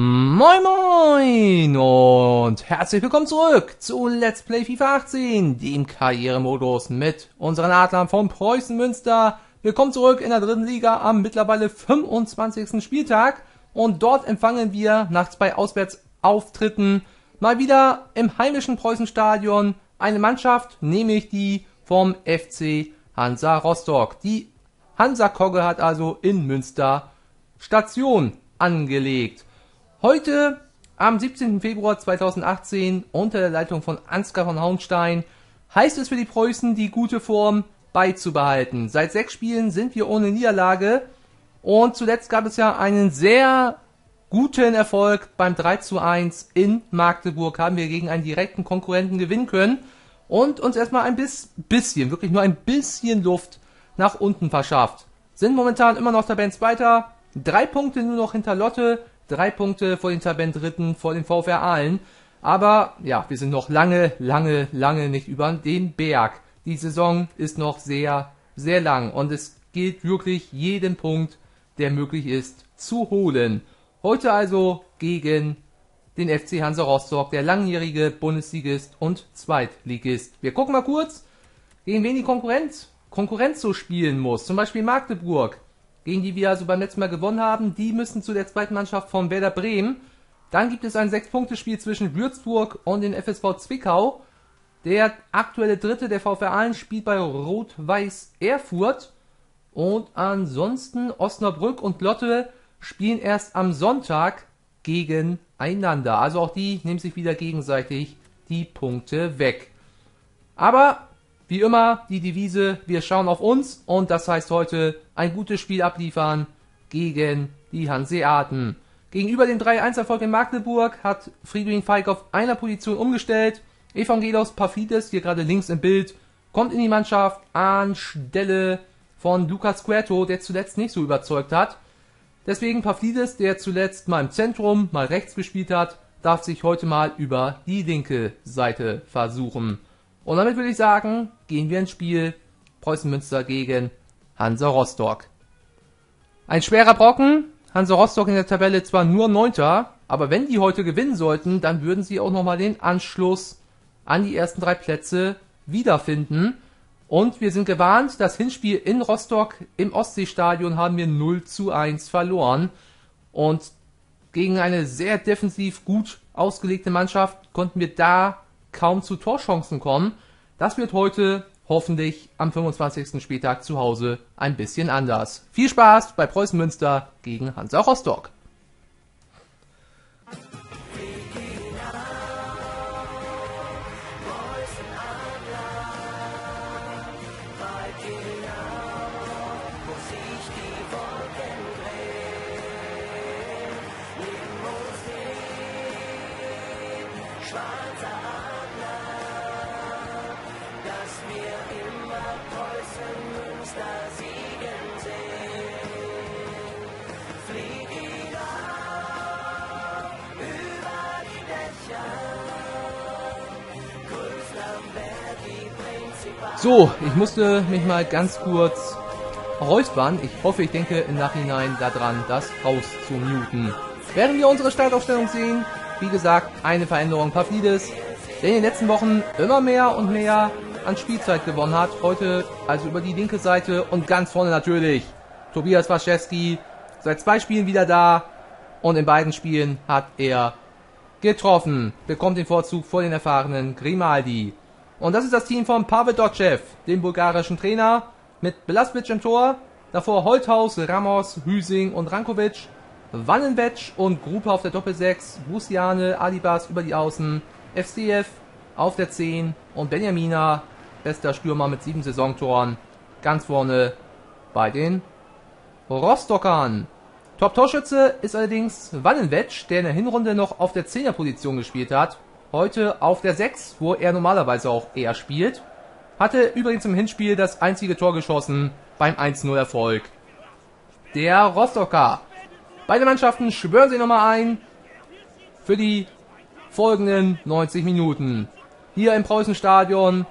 Moin Moin und herzlich willkommen zurück zu Let's Play FIFA 18, dem Karrieremodus mit unseren Adlern von Preußen Münster. Willkommen zurück in der dritten Liga am mittlerweile 25. Spieltag und dort empfangen wir nach zwei Auswärtsauftritten mal wieder im heimischen Preußenstadion eine Mannschaft, nämlich die vom FC Hansa Rostock. Die Hansa Kogge hat also in Münster Station angelegt. Heute, am 17. Februar 2018, unter der Leitung von Ansgar von Hauenstein, heißt es für die Preußen, die gute Form beizubehalten. Seit 6 Spielen sind wir ohne Niederlage und zuletzt gab es ja einen sehr guten Erfolg beim 3:1 in Magdeburg. Haben wir gegen einen direkten Konkurrenten gewinnen können und uns erstmal ein bisschen, wirklich nur ein bisschen Luft nach unten verschafft. Sind momentan immer noch Tabellenzweiter, 3 Punkte nur noch hinter Lotte, 3 Punkte vor den Tabellendritten, vor den VfR Aalen. Aber ja, wir sind noch lange nicht über den Berg. Die Saison ist noch sehr lang und es gilt wirklich jeden Punkt, der möglich ist, zu holen. Heute also gegen den FC Hansa Rostock, der langjährige Bundesligist und Zweitligist. Wir gucken mal kurz, gegen wen die Konkurrenz so spielen muss. Zum Beispiel Magdeburg, gegen die wir also beim letzten Mal gewonnen haben, die müssen zu der zweiten Mannschaft von Werder Bremen. Dann gibt es ein 6-Punkte-Spiel zwischen Würzburg und den FSV Zwickau. Der aktuelle Dritte, der VfR Aalen, spielt bei Rot-Weiß Erfurt. Und ansonsten Osnabrück und Lotte spielen erst am Sonntag gegeneinander. Also auch die nehmen sich wieder gegenseitig die Punkte weg. Aber wie immer die Devise, wir schauen auf uns und das heißt heute ein gutes Spiel abliefern gegen die Hanseaten. Gegenüber dem 3:1-Erfolg in Magdeburg hat Fridolin Feige auf einer Position umgestellt. Evangelos Pavlides, hier gerade links im Bild, kommt in die Mannschaft anstelle von Lucas Cueto, der zuletzt nicht so überzeugt hat. Deswegen Pavlides, der zuletzt mal im Zentrum, mal rechts gespielt hat, darf sich heute mal über die linke Seite versuchen. Und damit würde ich sagen, gehen wir ins Spiel Preußen Münster gegen Hansa Rostock. Ein schwerer Brocken, Hansa Rostock in der Tabelle zwar nur 9., aber wenn die heute gewinnen sollten, dann würden sie auch nochmal den Anschluss an die ersten 3 Plätze wiederfinden. Und wir sind gewarnt, das Hinspiel in Rostock im Ostseestadion haben wir 0:1 verloren. Und gegen eine sehr defensiv gut ausgelegte Mannschaft konnten wir da kaum zu Torchancen kommen. Das wird heute hoffentlich am 25. Spieltag zu Hause ein bisschen anders. Viel Spaß bei Preußen Münster gegen Hansa Rostock. So, ich musste mich mal ganz kurz räuspern. Ich hoffe, ich denke im Nachhinein daran, das rauszumuten. Während wir unsere Startaufstellung sehen, wie gesagt, eine Veränderung Pavlides, der in den letzten Wochen immer mehr und mehr an Spielzeit gewonnen hat. Heute also über die linke Seite und ganz vorne natürlich Tobias Waschewski, seit 2 Spielen wieder da und in beiden Spielen hat er getroffen. Bekommt den Vorzug vor den erfahrenen Grimaldi. Und das ist das Team von Pavel Dočev, dem bulgarischen Trainer, mit Blasvic im Tor, davor Holthaus, Ramos, Hüsing und Rankovic, Vanenvetsch und Gruppe auf der Doppel-6, Busiane, Alibas über die Außen, FCF auf der 10 und Benjamina, bester Stürmer mit 7 Saisontoren, ganz vorne bei den Rostockern. Top-Torschütze ist allerdings Vanenvetsch, der in der Hinrunde noch auf der 10er-Position gespielt hat. Heute auf der 6, wo er normalerweise auch eher spielt. Hatte übrigens im Hinspiel das einzige Tor geschossen beim 1:0-Erfolg der Rostocker. Beide Mannschaften schwören sich nochmal ein für die folgenden 90 Minuten. Hier im Preußenstadion,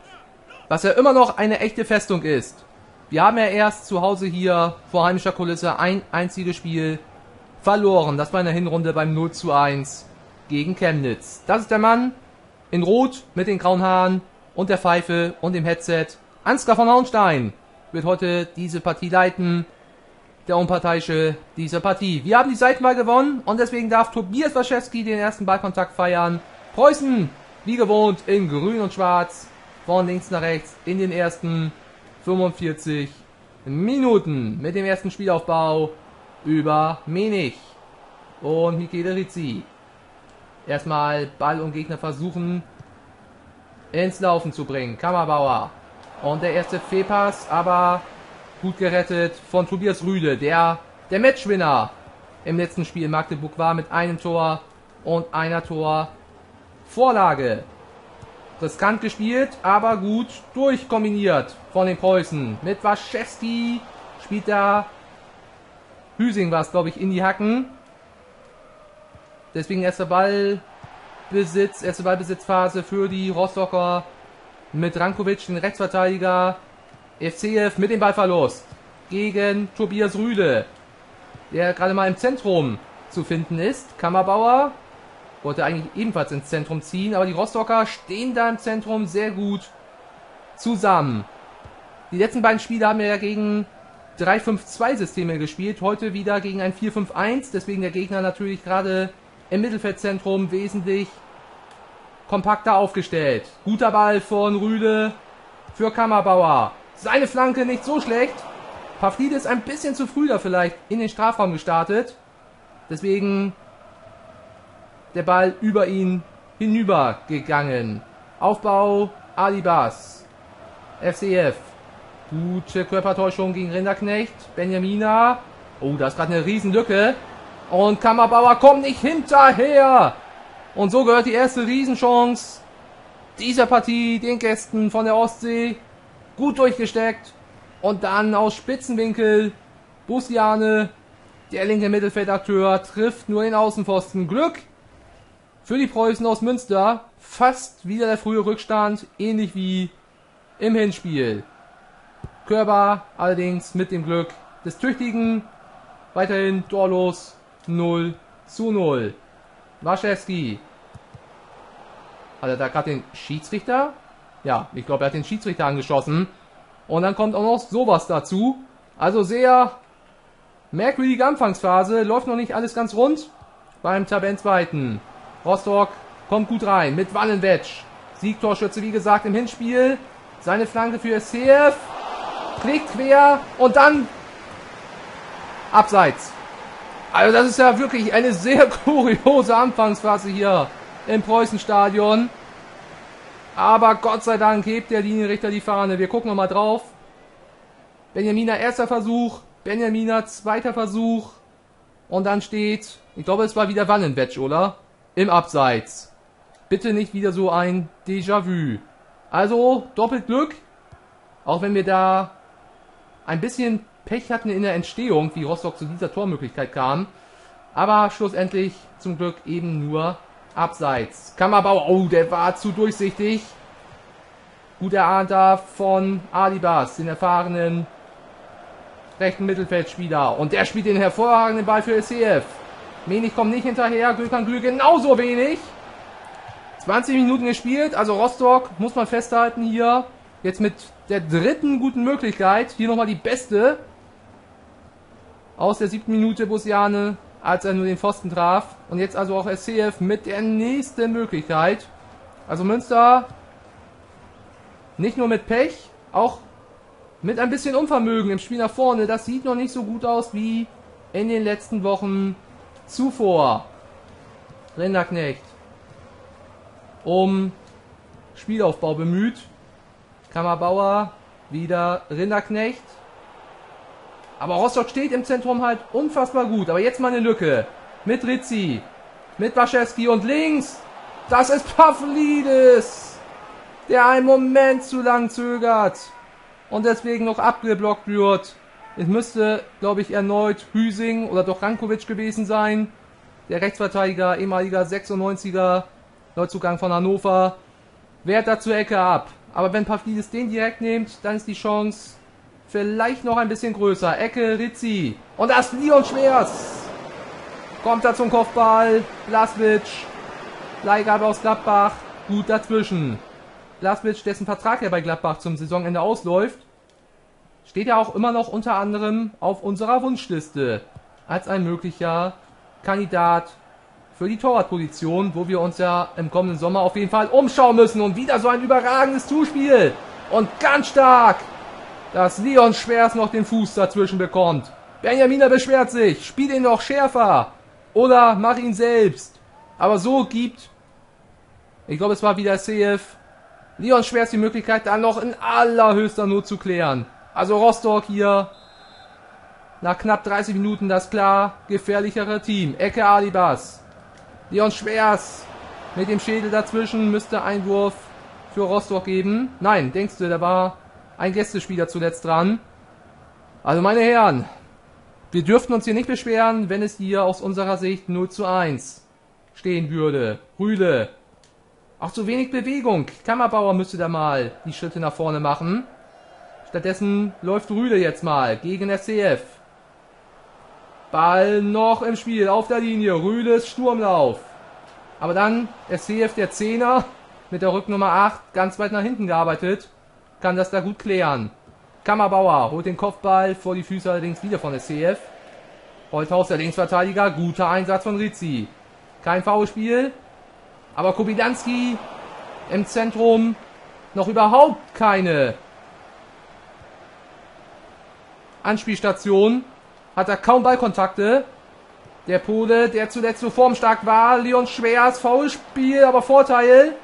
was ja immer noch eine echte Festung ist. Wir haben ja erst zu Hause hier vor heimischer Kulisse ein einziges Spiel verloren. Das war in der Hinrunde beim 0:1 gegen Chemnitz. Das ist der Mann in Rot mit den grauen Haaren und der Pfeife und dem Headset. Ansgar von Hauenstein wird heute diese Partie leiten. Der Unparteiische dieser Partie. Wir haben die Seiten mal gewonnen und deswegen darf Tobias Waschewski den ersten Ballkontakt feiern. Preußen, wie gewohnt, in grün und schwarz. Von links nach rechts in den ersten 45 Minuten. Mit dem ersten Spielaufbau über Menich und Michele Rizzi. Erstmal Ball und Gegner versuchen ins Laufen zu bringen. Kammerbauer. Und der erste Fehlpass, aber gut gerettet von Tobias Rüde, der Matchwinner im letzten Spiel in Magdeburg war mit einem Tor und einer Torvorlage. Riskant gespielt, aber gut durchkombiniert von den Preußen. Mit Waschewski spielt da Hüsing war es, glaube ich, in die Hacken. Deswegen erste Ballbesitzphase für die Rostocker mit Rankovic, den Rechtsverteidiger. FCF mit dem Ballverlust gegen Tobias Rüde, der gerade mal im Zentrum zu finden ist. Kammerbauer wollte eigentlich ebenfalls ins Zentrum ziehen, aber die Rostocker stehen da im Zentrum sehr gut zusammen. Die letzten beiden Spiele haben wir ja gegen 3-5-2-Systeme gespielt, heute wieder gegen ein 4-5-1, deswegen der Gegner natürlich gerade im Mittelfeldzentrum wesentlich kompakter aufgestellt. Guter Ball von Rüde für Kammerbauer. Seine Flanke nicht so schlecht. Pavlides ein bisschen zu früh da vielleicht in den Strafraum gestartet. Deswegen der Ball über ihn hinüber gegangen. Aufbau Alibas. FCF. Gute Körpertäuschung gegen Rinderknecht. Benjamina. Oh, da ist gerade eine Riesenlücke. Und Kammerbauer kommt nicht hinterher. Und so gehört die erste Riesenchance dieser Partie den Gästen von der Ostsee. Gut durchgesteckt und dann aus Spitzenwinkel Busiane, der linke Mittelfeldakteur, trifft nur den Außenpfosten. Glück für die Preußen aus Münster, fast wieder der frühe Rückstand, ähnlich wie im Hinspiel. Körber allerdings mit dem Glück des Tüchtigen, weiterhin torlos 0:0. Waschewski, hat er da gerade den Schiedsrichter? Ja, ich glaube, er hat den Schiedsrichter angeschossen. Und dann kommt auch noch sowas dazu. Also sehr merkwürdige Anfangsphase. Läuft noch nicht alles ganz rund beim Tabellenzweiten. Rostock kommt gut rein mit Wallenwetsch. Siegtorschütze, wie gesagt, im Hinspiel. Seine Flanke für SCF. Klickt quer und dann abseits. Also das ist ja wirklich eine sehr kuriose Anfangsphase hier im Preußenstadion. Aber Gott sei Dank hebt der Linienrichter die Fahne. Wir gucken nochmal drauf. Benjamina erster Versuch. Benjamina zweiter Versuch. Und dann steht, ich glaube es war wieder Wallenwetsch, oder? Im Abseits. Bitte nicht wieder so ein Déjà-vu. Also doppelt Glück. Auch wenn wir da ein bisschen Pech hatten in der Entstehung, wie Rostock zu dieser Tormöglichkeit kam. Aber schlussendlich zum Glück eben nur Abseits. Kammerbau, oh, der war zu durchsichtig. Gut erahnt da von Alibas, den erfahrenen rechten Mittelfeldspieler. Und der spielt den hervorragenden Ball für SCF. Menich kommt nicht hinterher, Gökhan Gül genauso wenig. 20 Minuten gespielt, also Rostock, muss man festhalten hier. Jetzt mit der dritten guten Möglichkeit, hier nochmal die beste. Aus der 7. Minute, Busiane, als er nur den Pfosten traf. Und jetzt also auch SCF mit der nächsten Möglichkeit. Also Münster nicht nur mit Pech, auch mit ein bisschen Unvermögen im Spiel nach vorne. Das sieht noch nicht so gut aus wie in den letzten Wochen zuvor. Rinderknecht um Spielaufbau bemüht. Kammerbauer, wieder Rinderknecht. Aber Rostock steht im Zentrum halt unfassbar gut. Aber jetzt mal eine Lücke. Mit Rizzi. Mit Waschewski. Und links. Das ist Pavlides. Der einen Moment zu lang zögert. Und deswegen noch abgeblockt wird. Es müsste, glaube ich, erneut Hüsing oder doch Rankovic gewesen sein. Der Rechtsverteidiger, ehemaliger 96er. Neuzugang von Hannover. Wehrt da zur Ecke ab. Aber wenn Pavlides den direkt nimmt, dann ist die Chance vielleicht noch ein bisschen größer. Ecke, Rizzi. Und das Leon Schwerz. Kommt da zum Kopfball. Blaswitsch. Leihgabe aus Gladbach. Gut dazwischen. Blaswitsch, dessen Vertrag ja bei Gladbach zum Saisonende ausläuft, steht ja auch immer noch unter anderem auf unserer Wunschliste als ein möglicher Kandidat für die Torwartposition, wo wir uns ja im kommenden Sommer auf jeden Fall umschauen müssen. Und wieder so ein überragendes Zuspiel. Und ganz stark, dass Leon Schwerz noch den Fuß dazwischen bekommt. Benjaminer beschwert sich, spiel ihn noch schärfer oder mach ihn selbst. Aber so gibt, ich glaube es war wieder CF, Leon Schwerz die Möglichkeit, dann noch in allerhöchster Not zu klären. Also Rostock hier, nach knapp 30 Minuten das klar gefährlichere Team. Ecke Alibas. Leon Schwerz mit dem Schädel dazwischen, müsste Einwurf für Rostock geben. Nein, denkst du, da war ein Gästespieler zuletzt dran. Also meine Herren, wir dürften uns hier nicht beschweren, wenn es hier aus unserer Sicht 0:1 stehen würde. Rühle. Auch zu wenig Bewegung. Kammerbauer müsste da mal die Schritte nach vorne machen. Stattdessen läuft Rühle jetzt mal gegen SCF. Ball noch im Spiel, auf der Linie. Rühles Sturmlauf. Aber dann SCF, der Zehner, mit der Rücknummer 8, ganz weit nach hinten gearbeitet. Kann das da gut klären. Kammerbauer holt den Kopfball vor die Füße allerdings wieder von SCF. Holthaus, der Linksverteidiger, guter Einsatz von Rizzi. Kein Foulspiel. Aber Kobylanski im Zentrum noch überhaupt keine Anspielstation. Hat er kaum Ballkontakte. Der Pole, der zuletzt so formstark war. Leon Schwerz, Foulspiel, aber Vorteil.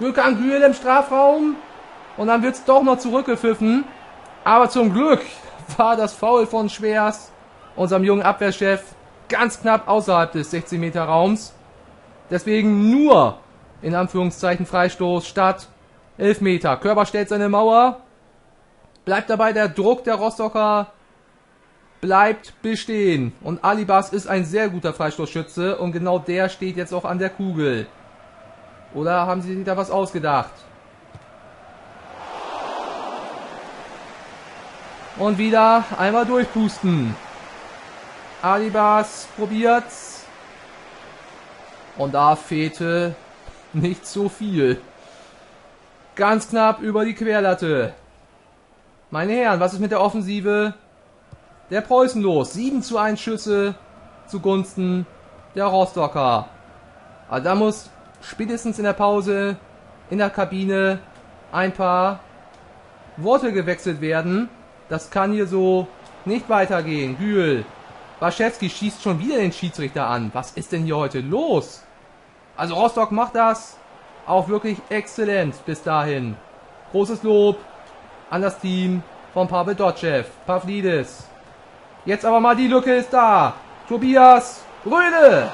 Gökhan Gül im Strafraum. Und dann wird es doch noch zurückgepfiffen. Aber zum Glück war das Foul von Schwerz, unserem jungen Abwehrchef, ganz knapp außerhalb des 16-Meter-Raums. Deswegen nur, in Anführungszeichen, Freistoß statt 11 Meter. Körber stellt seine Mauer. Bleibt dabei, der Druck der Rostocker bleibt bestehen. Und Alibas ist ein sehr guter Freistoßschütze. Und genau der steht jetzt auch an der Kugel. Oder haben Sie sich da was ausgedacht? Und wieder einmal durchpusten. Alibas probiert's. Und da fehlte nicht so viel. Ganz knapp über die Querlatte. Meine Herren, was ist mit der Offensive der Preußen los? 7:1 Schüsse zugunsten der Rostocker. Also da muss spätestens in der Pause, in der Kabine, ein paar Worte gewechselt werden. Das kann hier so nicht weitergehen. Gül. Waschewski schießt schon wieder den Schiedsrichter an. Was ist denn hier heute los? Also Rostock macht das auch wirklich exzellent bis dahin. Großes Lob an das Team von Pavel Dočev. Pavlides. Jetzt aber mal die Lücke ist da. Tobias Rüde.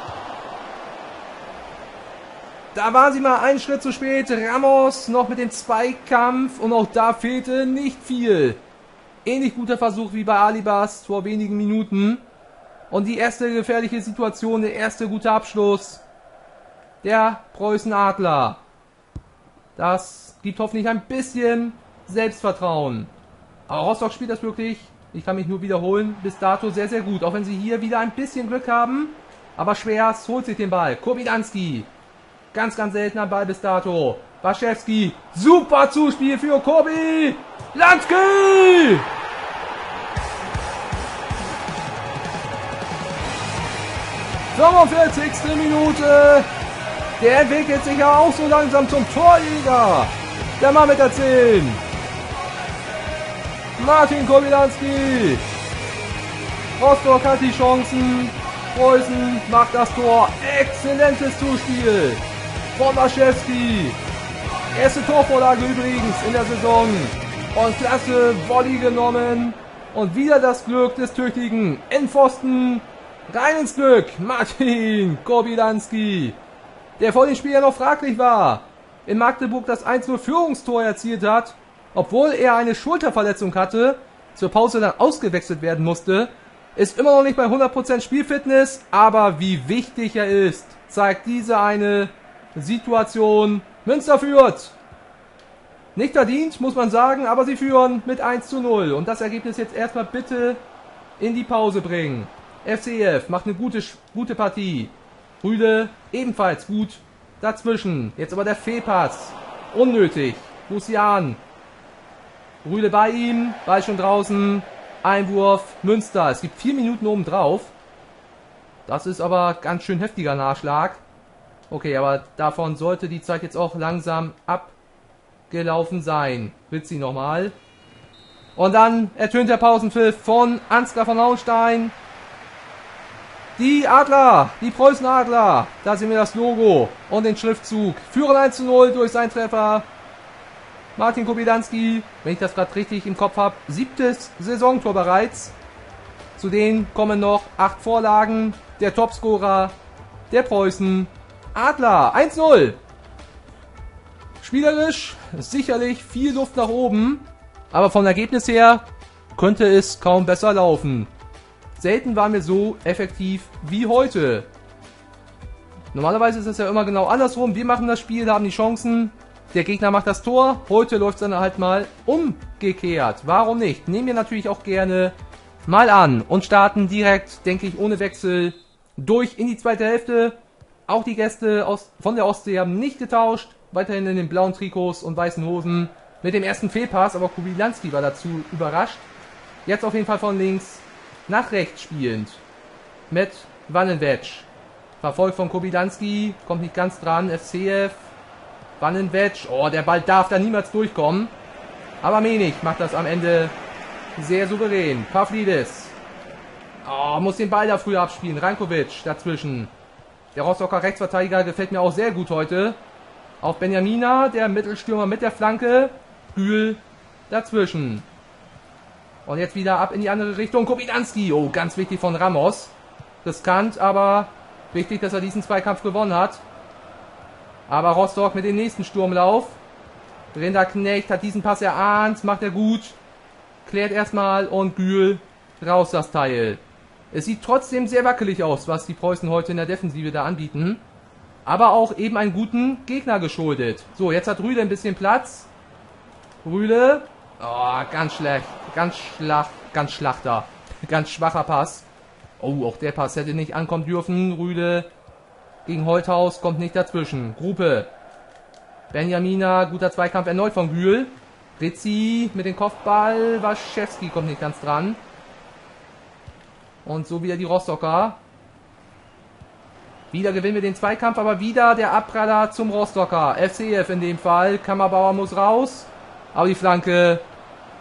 Da waren sie mal einen Schritt zu spät. Ramos noch mit dem Zweikampf und auch da fehlte nicht viel. Ähnlich guter Versuch wie bei Alibas vor wenigen Minuten. Und die erste gefährliche Situation, der erste gute Abschluss der Preußen Adler. Das gibt hoffentlich ein bisschen Selbstvertrauen. Aber Rostock spielt das wirklich, ich kann mich nur wiederholen, bis dato sehr, sehr gut. Auch wenn sie hier wieder ein bisschen Glück haben. Aber Schwerz holt sich den Ball. Kobylanski. Ganz, ganz seltener Ball bis dato. Waschewski. Super Zuspiel für Kobylanski. '45. Minute. Der entwickelt sich ja auch so langsam zum Torjäger. Der Mann mit der 10. Martin Kobylanski. Rostock hat die Chancen. Preußen macht das Tor. Exzellentes Zuspiel von Waschewski. Erste Torvorlage übrigens in der Saison. Und klasse Volley genommen. Und wieder das Glück des Tüchtigen. Endpfosten. Rein ins Glück, Martin Kobylanski, der vor dem Spiel ja noch fraglich war, in Magdeburg das 1:0-Führungstor erzielt hat, obwohl er eine Schulterverletzung hatte, zur Pause dann ausgewechselt werden musste, ist immer noch nicht bei 100% Spielfitness, aber wie wichtig er ist, zeigt diese eine Situation. Münster führt, nicht verdient, muss man sagen, aber sie führen mit 1:0 und das Ergebnis jetzt erstmal bitte in die Pause bringen. FCF macht eine gute Partie. Rüde ebenfalls gut dazwischen. Jetzt aber der Fehlpass. Unnötig. Lucian. Rüde bei ihm. Ball schon draußen. Einwurf Münster. Es gibt 4 Minuten obendrauf. Das ist aber ganz schön heftiger Nachschlag. Okay, aber davon sollte die Zeit jetzt auch langsam abgelaufen sein. Rizzi nochmal. Und dann ertönt der Pausenpfiff von Ansgar von Hauenstein. Die Adler, die Preußen Adler, da sehen wir das Logo und den Schriftzug. Führen 1:0 durch seinen Treffer. Martin Kobylanski, wenn ich das gerade richtig im Kopf habe, 7. Saisontor bereits. Zu denen kommen noch 8 Vorlagen. Der Topscorer der Preußen Adler, 1:0. Spielerisch sicherlich viel Luft nach oben, aber vom Ergebnis her könnte es kaum besser laufen. Selten waren wir so effektiv wie heute. Normalerweise ist es ja immer genau andersrum. Wir machen das Spiel, haben die Chancen. Der Gegner macht das Tor. Heute läuft es dann halt mal umgekehrt. Warum nicht? Nehmen wir natürlich auch gerne mal an und starten direkt, denke ich, ohne Wechsel durch in die zweite Hälfte. Auch die Gäste von der Ostsee haben nicht getauscht. Weiterhin in den blauen Trikots und weißen Hosen. Mit dem ersten Fehlpass, aber Kobylanski war dazu überrascht. Jetzt auf jeden Fall von links nach rechts spielend mit Vandenwetsch. Verfolgt von Kobylanski, kommt nicht ganz dran, FCF, Vandenwetsch, oh, der Ball darf da niemals durchkommen. Aber Menich macht das am Ende sehr souverän. Pavlides, oh, muss den Ball da früher abspielen, Rankovic dazwischen. Der Rostocker Rechtsverteidiger gefällt mir auch sehr gut heute. Auf Benjamina, der Mittelstürmer mit der Flanke, Gül dazwischen. Und jetzt wieder ab in die andere Richtung. Kobylanski. Oh, ganz wichtig von Ramos. Riskant, aber wichtig, dass er diesen Zweikampf gewonnen hat. Aber Rostock mit dem nächsten Sturmlauf. Rinderknecht hat diesen Pass erahnt. Macht er gut. Klärt erstmal und Gül raus das Teil. Es sieht trotzdem sehr wackelig aus, was die Preußen heute in der Defensive da anbieten. Aber auch eben einen guten Gegner geschuldet. So, jetzt hat Rüde ein bisschen Platz. Rüde. Oh, ganz schlecht. Ganz schlachter. Ganz schwacher Pass. Oh, auch der Pass hätte nicht ankommen dürfen. Rüde gegen Holthaus kommt nicht dazwischen. Gruppe. Benjamina, guter Zweikampf erneut von Gül. Rizzi mit dem Kopfball. Waschewski kommt nicht ganz dran. Und so wieder die Rostocker. Wieder gewinnen wir den Zweikampf, aber wieder der Abpraller zum Rostocker. FCF in dem Fall. Kammerbauer muss raus. Aber die Flanke,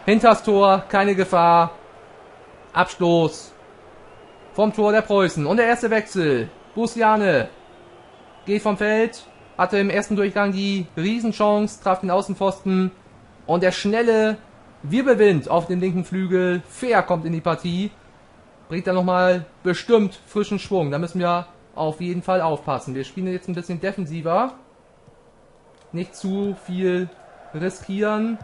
hinters Tor, keine Gefahr. Abstoß vom Tor der Preußen. Und der erste Wechsel. Busiane geht vom Feld, hatte im ersten Durchgang die Riesenchance, traf den Außenpfosten. Und der schnelle Wirbelwind auf dem linken Flügel. Fair kommt in die Partie. Bringt da nochmal bestimmt frischen Schwung. Da müssen wir auf jeden Fall aufpassen. Wir spielen jetzt ein bisschen defensiver. Nicht zu viel riskieren.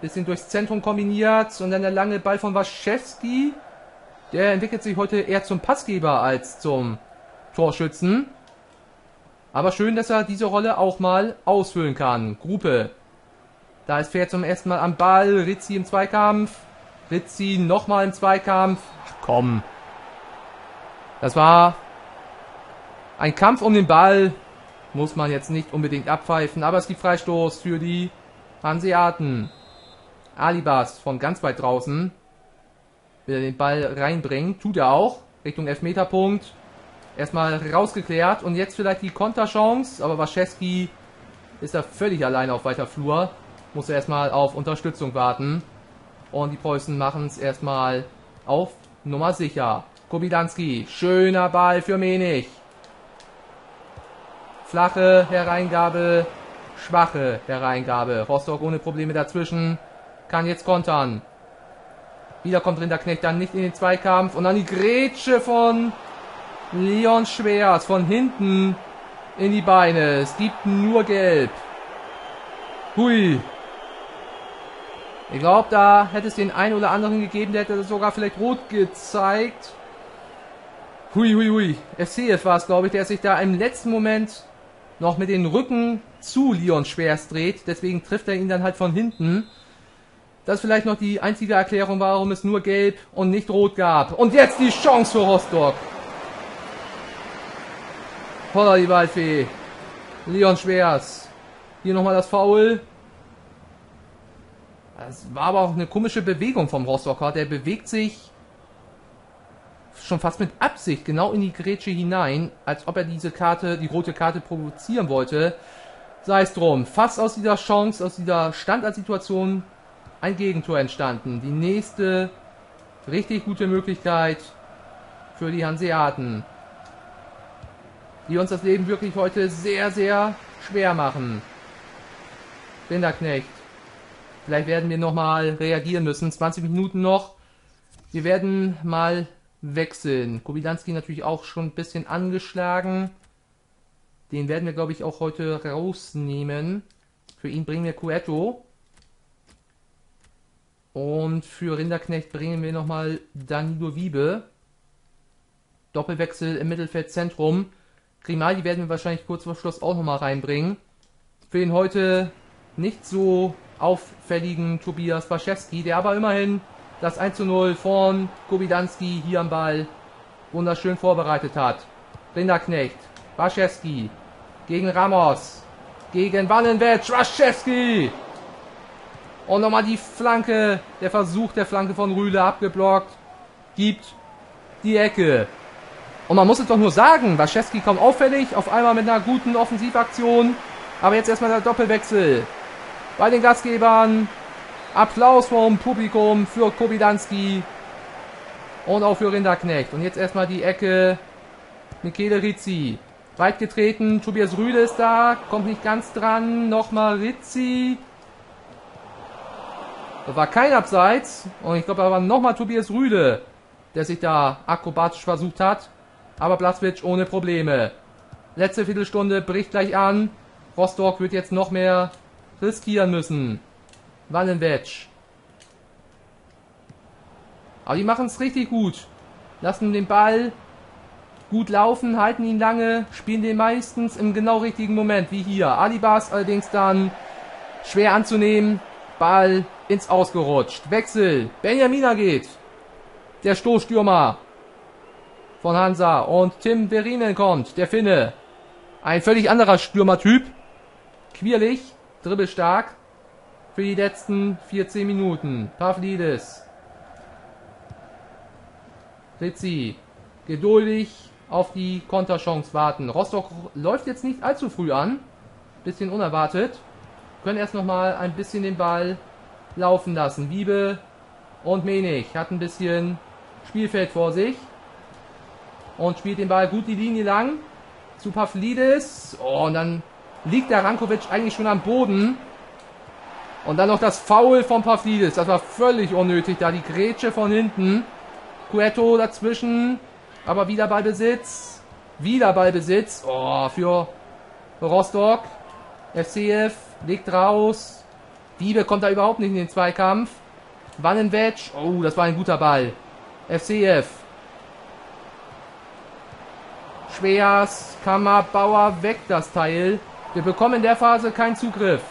Bisschen durchs Zentrum kombiniert und dann der lange Ball von Waschewski. Der entwickelt sich heute eher zum Passgeber als zum Torschützen. Aber schön, dass er diese Rolle auch mal ausfüllen kann. Gruppe. Da ist Pferd zum ersten Mal am Ball. Rizzi im Zweikampf. Rizzi nochmal im Zweikampf. Ach komm. Das war ein Kampf um den Ball. Muss man jetzt nicht unbedingt abpfeifen, aber es gibt Freistoß für die Hanseaten. Alibas von ganz weit draußen will er den Ball reinbringen. Tut er auch. Richtung Elfmeterpunkt. Erstmal rausgeklärt und jetzt vielleicht die Konterchance. Aber Waschewski ist da völlig alleine auf weiter Flur. Muss er erstmal auf Unterstützung warten. Und die Preußen machen es erstmal auf Nummer sicher. Kobylanski. Schöner Ball für Menich. Flache Hereingabe, schwache Hereingabe. Rostock ohne Probleme dazwischen. Kann jetzt kontern. Wieder kommt Rinderknecht dann nicht in den Zweikampf. Und dann die Grätsche von Leon Schwerz. Von hinten in die Beine. Es gibt nur Gelb. Hui. Ich glaube, da hätte es den einen oder anderen gegeben. Der hätte das sogar vielleicht rot gezeigt. Hui, hui, hui. FCF war es, glaube ich, der sich da im letzten Moment noch mit den Rücken zu Leon Schwerz dreht. Deswegen trifft er ihn dann halt von hinten. Das vielleicht noch die einzige Erklärung, warum es nur gelb und nicht rot gab. Und jetzt die Chance für Rostock. Holla die Waldfee. Leon Schwerz. Hier nochmal das Foul. Das war aber auch eine komische Bewegung vom Rostocker. Der bewegt sich schon fast mit Absicht genau in die Grätsche hinein, als ob er diese Karte, die rote Karte provozieren wollte. Sei es drum. Fast aus dieser Chance, aus dieser Standardsituation ein Gegentor entstanden. Die nächste richtig gute Möglichkeit für die Hanseaten, die uns das Leben wirklich heute sehr, sehr schwer machen. Rinderknecht. Vielleicht werden wir nochmal reagieren müssen. 20 Minuten noch. Wir werden mal wechseln. Kobylanski natürlich auch schon ein bisschen angeschlagen. Den werden wir, glaube ich, auch heute rausnehmen. Für ihn bringen wir Cueto. Und für Rinderknecht bringen wir nochmal Danilo Wiebe. Doppelwechsel im Mittelfeldzentrum. Grimaldi werden wir wahrscheinlich kurz vor Schluss auch nochmal reinbringen. Für den heute nicht so auffälligen Tobias Waschewski, der aber immerhin das 1:0 von Kobylanski hier am Ball wunderschön vorbereitet hat. Rinderknecht, Waschewski gegen Ramos, gegen Vandenwetsch, Waschewski! Und nochmal die Flanke, der Versuch der Flanke von Rühle abgeblockt, gibt die Ecke. Und man muss es doch nur sagen, Waschewski kaum auffällig, auf einmal mit einer guten Offensivaktion. Aber jetzt erstmal der Doppelwechsel bei den Gastgebern. Applaus vom Publikum für Kobylanski und auch für Rinderknecht. Und jetzt erstmal die Ecke, Michele Rizzi. Weit getreten, Tobias Rüde ist da, kommt nicht ganz dran. Nochmal Rizzi. Das war kein Abseits. Und ich glaube, da war nochmal Tobias Rüde, der sich da akrobatisch versucht hat. Aber Blaswitsch ohne Probleme. Letzte Viertelstunde bricht gleich an. Rostock wird jetzt noch mehr riskieren müssen. Vandenwetsch. Aber die machen es richtig gut. Lassen den Ball gut laufen, halten ihn lange, spielen den meistens im genau richtigen Moment, wie hier. Alibas allerdings dann schwer anzunehmen. Ball ins Ausgerutscht. Wechsel. Benjamina geht. Der Stoßstürmer von Hansa. Und Tim Väyrynen kommt, der Finne. Ein völlig anderer Stürmertyp. Quirlig, dribbelstark. Für die letzten 14 Minuten. Pavlides. Rizzi. Geduldig auf die Konterchance warten. Rostock läuft jetzt nicht allzu früh an. Bisschen unerwartet. Können erst nochmal ein bisschen den Ball laufen lassen. Wiebe und Menich hat ein bisschen Spielfeld vor sich. Und spielt den Ball gut die Linie lang. Zu Pavlides. Oh, und dann liegt der Rankovic eigentlich schon am Boden. Und dann noch das Foul von Pavlides. Das war völlig unnötig. Da die Grätsche von hinten. Cueto dazwischen. Aber wieder Ballbesitz. Wieder Ballbesitz. Oh, für Rostock. FCF legt raus. Wiebe kommt da überhaupt nicht in den Zweikampf. Vandenwetsch. Oh, das war ein guter Ball. FCF. Schwers, Kammerbauer, weg das Teil. Wir bekommen in der Phase keinen Zugriff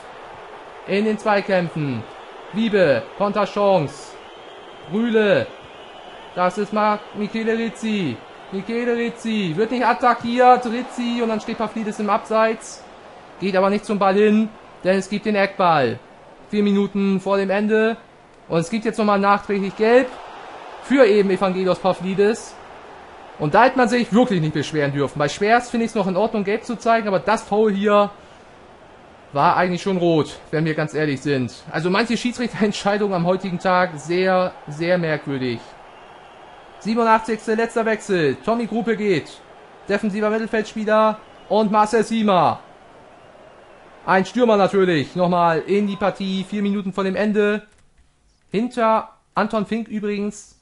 in den Zweikämpfen. Wiebe, Konterchance. Rühle. Das ist Michele Rizzi. Michele Rizzi wird nicht attackiert. Rizzi und dann steht Pavlides im Abseits. Geht aber nicht zum Ball hin, denn es gibt den Eckball. 4 Minuten vor dem Ende. Und es gibt jetzt nochmal nachträglich Gelb für eben Evangelos Pavlides. Und da hätte man sich wirklich nicht beschweren dürfen. Bei Schwerz finde ich es noch in Ordnung, gelb zu zeigen, aber das Foul hier war eigentlich schon rot, wenn wir ganz ehrlich sind. Also manche Schiedsrichterentscheidungen am heutigen Tag sehr, sehr merkwürdig. 87. letzter Wechsel. Tommy Gruppe geht. Defensiver Mittelfeldspieler und Marcel Sima. Ein Stürmer natürlich. Nochmal in die Partie. 4 Minuten vor dem Ende. Hinter Anton Fink übrigens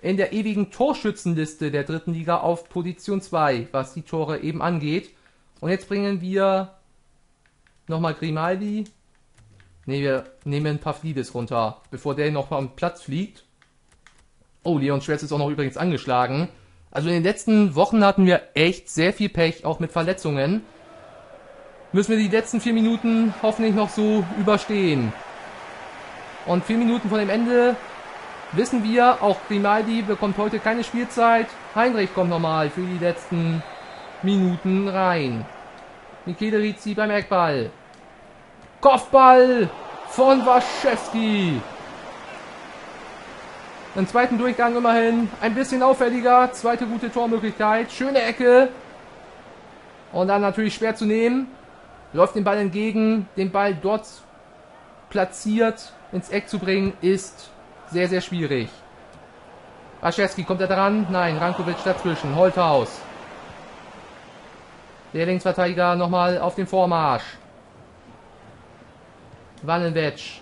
in der ewigen Torschützenliste der dritten Liga auf Position 2, was die Tore eben angeht. Und jetzt bringen wir nochmal Grimaldi. Ne, wir nehmen Pavlides runter, bevor der noch am Platz fliegt. Oh, Leon Schwerz ist auch noch übrigens angeschlagen. Also in den letzten Wochen hatten wir echt sehr viel Pech, auch mit Verletzungen. Müssen wir die letzten 4 Minuten hoffentlich noch so überstehen. Und 4 Minuten vor dem Ende wissen wir, auch Grimaldi bekommt heute keine Spielzeit. Heinrich kommt nochmal für die letzten Minuten rein. Michele Rizzi beim Eckball. Kopfball von Waschewski. Im zweiten Durchgang immerhin ein bisschen auffälliger. Zweite gute Tormöglichkeit. Schöne Ecke. Und dann natürlich schwer zu nehmen. Läuft dem Ball entgegen. Den Ball dort platziert ins Eck zu bringen, ist sehr, sehr schwierig. Waschewski, kommt er dran? Nein, Rankovic dazwischen. Holthaus. Der Linksverteidiger nochmal auf den Vormarsch. Vanenwetsch.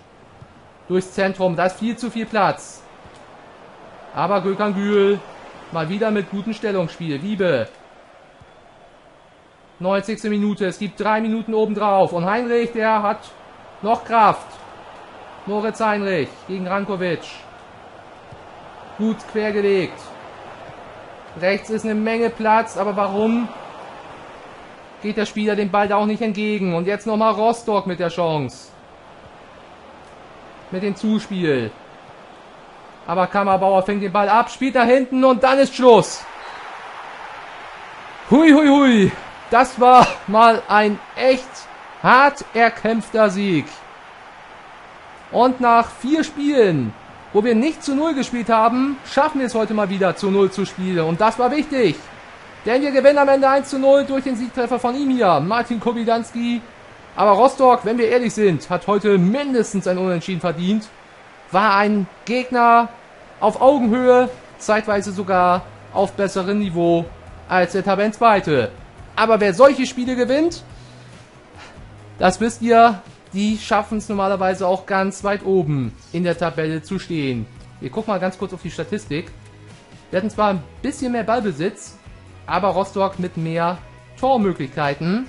Durchs Zentrum. Da ist viel zu viel Platz. Aber Gökhan Gül mal wieder mit gutem Stellungsspiel. Wiebe. 90. Minute. Es gibt 3 Minuten obendrauf. Und Heinrich, der hat noch Kraft. Moritz Heinrich gegen Rankovic. Gut quergelegt. Rechts ist eine Menge Platz. Aber warum geht der Spieler dem Ball da auch nicht entgegen? Und jetzt nochmal Rostock mit der Chance. Mit dem Zuspiel. Aber Kammerbauer fängt den Ball ab, spielt nach hinten und dann ist Schluss. Hui, hui, hui. Das war mal ein echt hart erkämpfter Sieg. Und nach 4 Spielen, wo wir nicht zu 0 gespielt haben, schaffen wir es heute mal wieder zu 0 zu spielen. Und das war wichtig. Denn wir gewinnen am Ende 1:0 durch den Siegtreffer von ihm hier, Martin Kobylanski. Aber Rostock, wenn wir ehrlich sind, hat heute mindestens ein Unentschieden verdient. War ein Gegner auf Augenhöhe, zeitweise sogar auf besserem Niveau als der Tabellenzweite. Aber wer solche Spiele gewinnt, das wisst ihr, die schaffen es normalerweise auch ganz weit oben in der Tabelle zu stehen. Wir gucken mal ganz kurz auf die Statistik. Wir hatten zwar ein bisschen mehr Ballbesitz, aber Rostock mit mehr Tormöglichkeiten.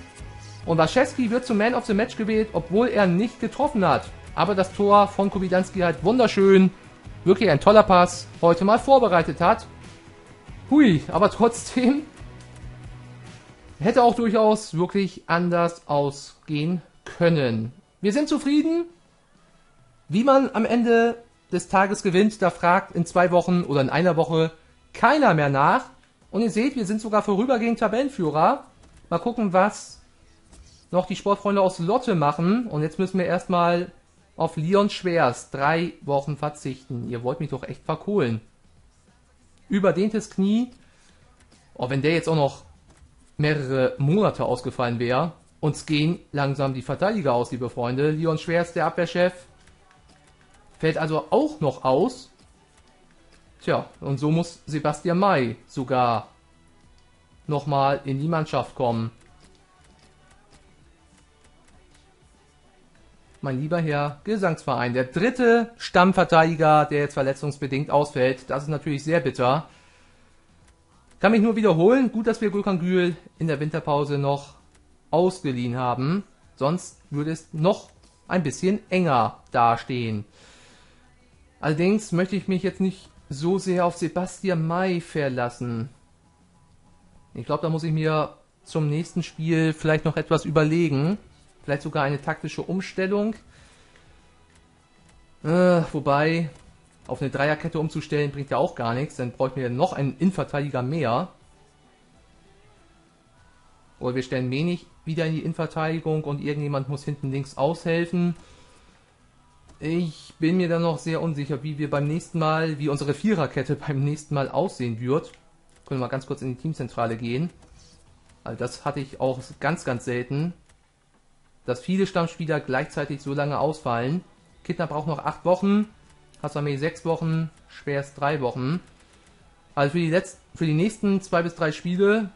Und Waschewski wird zum Man of the Match gewählt, obwohl er nicht getroffen hat. Aber das Tor von Kobylanski halt wunderschön, wirklich ein toller Pass, heute mal vorbereitet hat. Hui, aber trotzdem hätte auch durchaus wirklich anders ausgehen können. Wir sind zufrieden. Wie man am Ende des Tages gewinnt, da fragt in 2 Wochen oder in einer Woche keiner mehr nach. Und ihr seht, wir sind sogar vorübergehend Tabellenführer. Mal gucken, was noch die Sportfreunde aus Lotte machen. Und jetzt müssen wir erstmal auf Leon Schwerz 3 Wochen verzichten. Ihr wollt mich doch echt verkohlen. Überdehntes Knie. Oh, wenn der jetzt auch noch mehrere Monate ausgefallen wäre. Uns gehen langsam die Verteidiger aus, liebe Freunde. Leon Schwerz, der Abwehrchef, fällt also auch noch aus. Tja, und so muss Sebastian May sogar nochmal in die Mannschaft kommen. Mein lieber Herr Gesangsverein, der dritte Stammverteidiger, der jetzt verletzungsbedingt ausfällt. Das ist natürlich sehr bitter. Kann mich nur wiederholen. Gut, dass wir Gökhan Gül in der Winterpause noch ausgeliehen haben. Sonst würde es noch ein bisschen enger dastehen. Allerdings möchte ich mich jetzt nicht so sehr auf Sebastian May verlassen. Ich glaube, da muss ich mir zum nächsten Spiel vielleicht noch etwas überlegen. Vielleicht sogar eine taktische Umstellung. Wobei, auf eine Dreierkette umzustellen bringt ja auch gar nichts. Dann bräuchten wir noch einen Innenverteidiger mehr. Oder wir stellen Menig wieder in die Innenverteidigung und irgendjemand muss hinten links aushelfen. Ich bin mir dann noch sehr unsicher, wie unsere Viererkette beim nächsten Mal aussehen wird. Können wir mal ganz kurz in die Teamzentrale gehen. Also das hatte ich auch ganz, ganz selten, dass viele Stammspieler gleichzeitig so lange ausfallen. Kittner braucht noch 8 Wochen, Hassameh 6 Wochen, Schwerst 3 Wochen. Also für die nächsten 2 bis 3 Spiele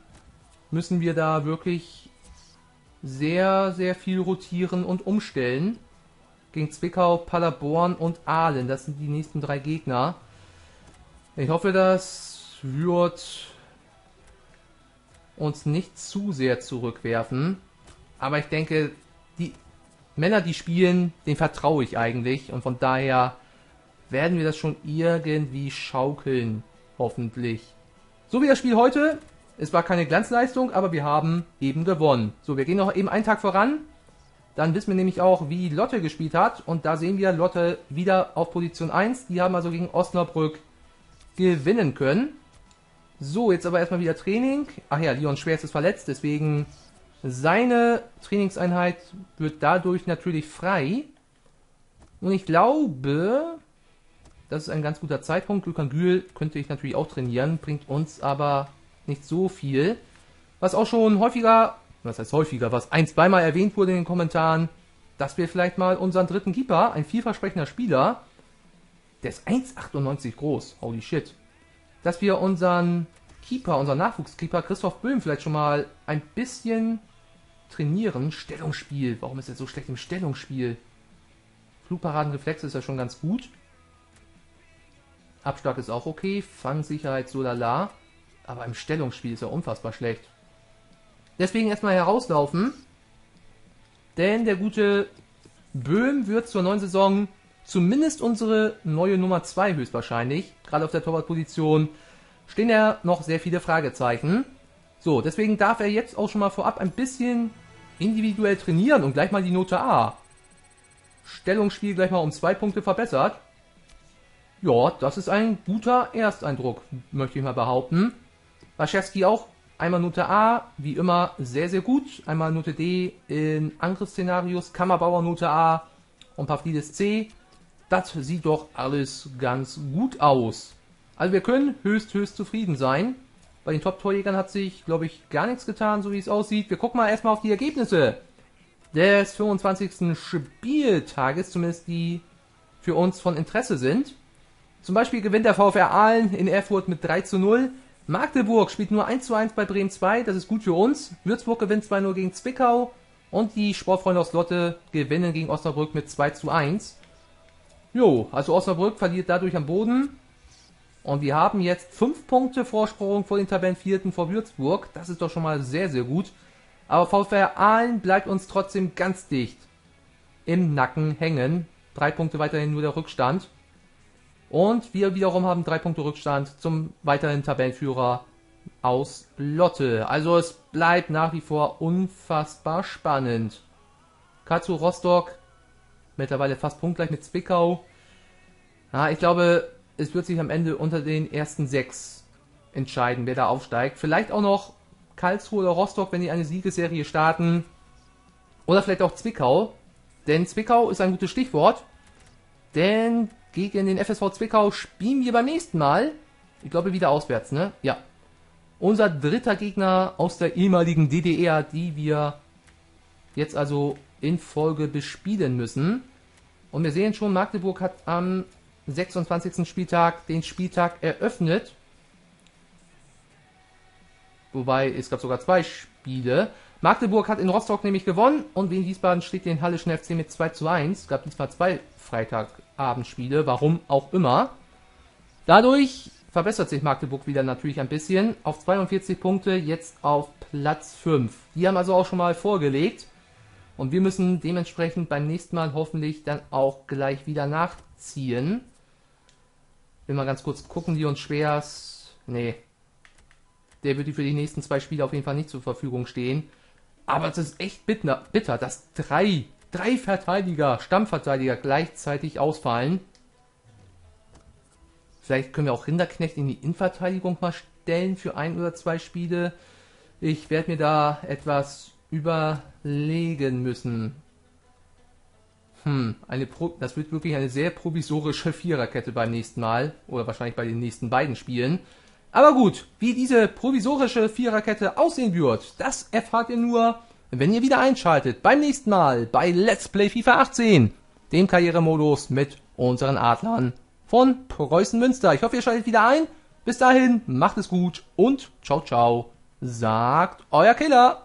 müssen wir da wirklich sehr, sehr viel rotieren und umstellen. Gegen Zwickau, Paderborn und Aalen, das sind die nächsten 3 Gegner. Ich hoffe, das wird uns nicht zu sehr zurückwerfen. Aber ich denke, die Männer, die spielen, denen vertraue ich eigentlich. Und von daher werden wir das schon irgendwie schaukeln, hoffentlich. So wie das Spiel heute. Es war keine Glanzleistung, aber wir haben eben gewonnen. So, wir gehen noch eben einen Tag voran. Dann wissen wir nämlich auch, wie Lotte gespielt hat. Und da sehen wir Lotte wieder auf Position 1. Die haben also gegen Osnabrück gewinnen können. So, jetzt aber erstmal wieder Training. Ach ja, Leon Schwerz ist verletzt, deswegen seine Trainingseinheit wird dadurch natürlich frei. Und ich glaube, das ist ein ganz guter Zeitpunkt. Gökhan Gül könnte ich natürlich auch trainieren, bringt uns aber nicht so viel. Was auch schon häufiger, was heißt häufiger, was ein-, zweimal erwähnt wurde in den Kommentaren, dass wir vielleicht mal unseren dritten Keeper, ein vielversprechender Spieler, der ist 1,98 groß, holy shit, dass wir unseren Keeper, unseren Nachwuchskeeper Christoph Böhm vielleicht schon mal ein bisschen trainieren. Stellungsspiel, warum ist er so schlecht im Stellungsspiel? Flugparadenreflex ist ja schon ganz gut. Abschlag ist auch okay, Fangsicherheit so lala, aber im Stellungsspiel ist er unfassbar schlecht. Deswegen erstmal herauslaufen, denn der gute Böhm wird zur neuen Saison zumindest unsere neue Nummer 2 höchstwahrscheinlich. Gerade auf der Torwartposition stehen ja noch sehr viele Fragezeichen. So, deswegen darf er jetzt auch schon mal vorab ein bisschen individuell trainieren und gleich mal die Note A. Stellungsspiel gleich mal um 2 Punkte verbessert. Ja, das ist ein guter Ersteindruck, möchte ich mal behaupten. Waschewski auch einmal Note A, wie immer sehr, sehr gut. Einmal Note D in Angriffsszenarios, Kammerbauer Note A und Pavlides C. Das sieht doch alles ganz gut aus. Also wir können höchst zufrieden sein. Bei den Top-Torjägern hat sich, glaube ich, gar nichts getan, so wie es aussieht. Wir gucken mal erstmal auf die Ergebnisse des 25. Spieltages, zumindest die für uns von Interesse sind. Zum Beispiel gewinnt der VfR Aalen in Erfurt mit 3:0. Magdeburg spielt nur 1:1 bei Bremen 2, das ist gut für uns. Würzburg gewinnt 2:0 gegen Zwickau und die Sportfreunde aus Lotte gewinnen gegen Osnabrück mit 2:1. Jo, also Osnabrück verliert dadurch am Boden und wir haben jetzt 5 Punkte Vorsprung vor den Tabellenvierten vor Würzburg. Das ist doch schon mal sehr, sehr gut. Aber VfR Aalen bleibt uns trotzdem ganz dicht im Nacken hängen. 3 Punkte weiterhin nur der Rückstand. Und wir wiederum haben 3 Punkte Rückstand zum weiteren Tabellenführer aus Lotte. Also es bleibt nach wie vor unfassbar spannend. KSC Rostock mittlerweile fast punktgleich mit Zwickau. Ja, ich glaube, es wird sich am Ende unter den ersten 6 entscheiden, wer da aufsteigt. Vielleicht auch noch Karlsruhe oder Rostock, wenn die eine Siegesserie starten. Oder vielleicht auch Zwickau. Denn Zwickau ist ein gutes Stichwort. Denn gegen den FSV Zwickau spielen wir beim nächsten Mal, ich glaube wieder auswärts, ne? Ja. Unser dritter Gegner aus der ehemaligen DDR, die wir jetzt also in Folge bespielen müssen. Und wir sehen schon, Magdeburg hat am 26. Spieltag den Spieltag eröffnet. Wobei, es gab sogar 2 Spiele. Magdeburg hat in Rostock nämlich gewonnen und in Wiesbaden steht den Halleschen FC mit 2:1. Es gab diesmal 2 Freitagabendspiele, warum auch immer. Dadurch verbessert sich Magdeburg wieder natürlich ein bisschen. Auf 42 Punkte, jetzt auf Platz 5. Die haben also auch schon mal vorgelegt. Und wir müssen dementsprechend beim nächsten Mal hoffentlich dann auch gleich wieder nachziehen. Will mal ganz kurz gucken, Leon Schwerz. Nee. Der wird für die nächsten 2 Spiele auf jeden Fall nicht zur Verfügung stehen. Aber es ist echt bitter, dass drei Verteidiger, Stammverteidiger gleichzeitig ausfallen. Vielleicht können wir auch Rinderknecht in die Innenverteidigung mal stellen für 1 oder 2 Spiele. Ich werde mir da etwas überlegen müssen. Das wird wirklich eine sehr provisorische Viererkette beim nächsten Mal. Oder wahrscheinlich bei den nächsten beiden Spielen. Aber gut, wie diese provisorische Viererkette aussehen wird, das erfahrt ihr nur, wenn ihr wieder einschaltet beim nächsten Mal bei Let's Play FIFA 18, dem Karrieremodus mit unseren Adlern von Preußen Münster. Ich hoffe, ihr schaltet wieder ein. Bis dahin, macht es gut und ciao, ciao, sagt euer Killer.